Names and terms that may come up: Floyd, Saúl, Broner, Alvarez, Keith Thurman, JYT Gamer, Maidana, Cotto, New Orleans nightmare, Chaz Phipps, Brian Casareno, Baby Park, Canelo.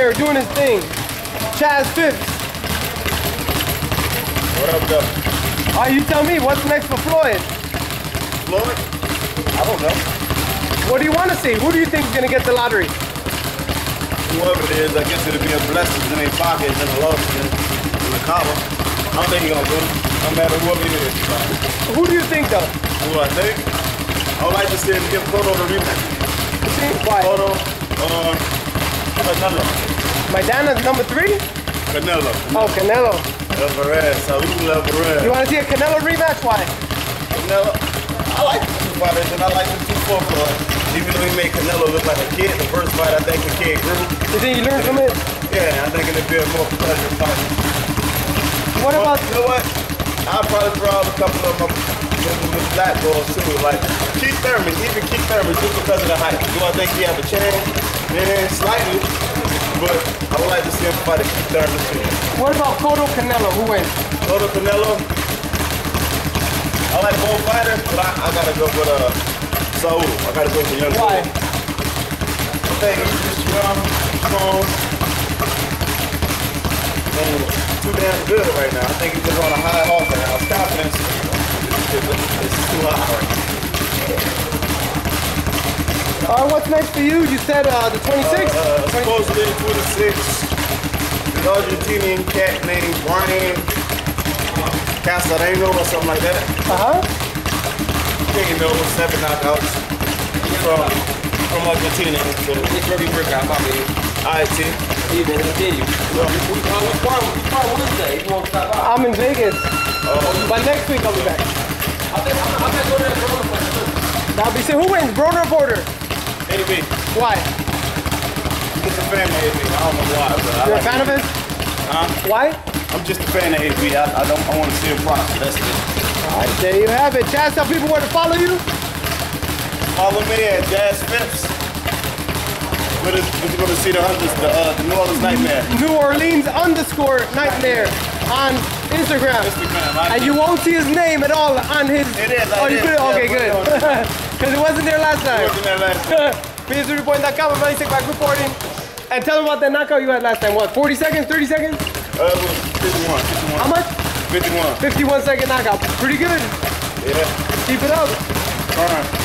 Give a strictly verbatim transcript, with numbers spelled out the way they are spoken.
nightmare doing his thing. Chaz Phipps. What up, though? All right, you tell me, what's next for Floyd? Floyd? I don't know. What do you want to see? Who do you think is going to get the lottery? Whoever it is, I guess it'll be a blessing in their pockets and a loss in the collar. I don't think he's going to win. No matter whoever it is. Who do you think, though? Who I think? I would like to see him give Cotto the rematch. You see? Why? Cotto, uh, Canelo. Maidana's number three? Canelo. Oh, Canelo. Alvarez, Saúl, Alvarez. You want to see a Canelo rematch? Why? Canelo, I like the two fighters, and I like the two four fighters. Even though he made Canelo look like a kid, the first fight, I think the kid grew. You think he learned from it? Yeah, I think it'll be a more pleasure fight. What well, about... You know what? I'll probably throw out a couple of them with black balls, too. Like, Keith Thurman, even Keith Thurman, just because of the height. Do I think he have a chance? Yeah, slightly. But I would like to see him fight a Keith Thurman, too. What about Cotto Canelo? Who wins? Cotto Canelo? I like both fighters, but I, I gotta go with... Uh, Saúl, I gotta go for young Saúl. Why? I think he's just young, strong, and too damn good right now. I think he's just on a high horse right now. Stop him. It's too high. Alright, what's next for you? You said uh, the twenty-sixth? Uh, uh, supposedly the twenty-sixth. An Argentinian cat named Brian Casareno or something like that. Uh huh. Taking those seven knockouts from from Argentina, so it's very workout. I mean, alright, T. You gonna continue? Well, we on what part? What part was that? You won't stop out. I'm in Vegas. Uh, but next week I'll be back. I think I'm gonna go to that Broner fight too. Now, be saying who wins, Broner or Broner? A B. Why? It's a fan of A B. I don't know why, but you're I like a fan of it. Huh? Why? I'm just a fan of A B. I, I don't. I want to see him prosper. That's it. All right, there you have it. Chaz, tell people where to follow you. Follow me at Chaz Phipps. We're going to see the, the, uh, the New Orleans Nightmare. New Orleans underscore nightmare on Instagram. Instagram I and do. You won't see his name at all on his... It is, I Oh, did. You could? Yeah, okay, good. Because it, it wasn't there last time. It wasn't there last time. P N three point com, everybody take my group boarding. And tell them about that knockout you had last time. What, forty seconds, thirty seconds? Uh, it was fifty-one. How much? fifty-one. fifty-one second knockout. Pretty good. Yeah. Keep it up. All right.